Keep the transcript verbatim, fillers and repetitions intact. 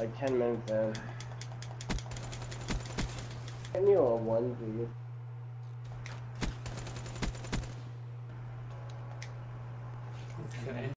like ten minutes in. Give me a one, please. Okay.